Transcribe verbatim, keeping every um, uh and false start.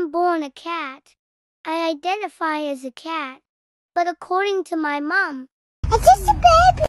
am born a cat. I identify as a cat. But according to my mom, I'm just a baby.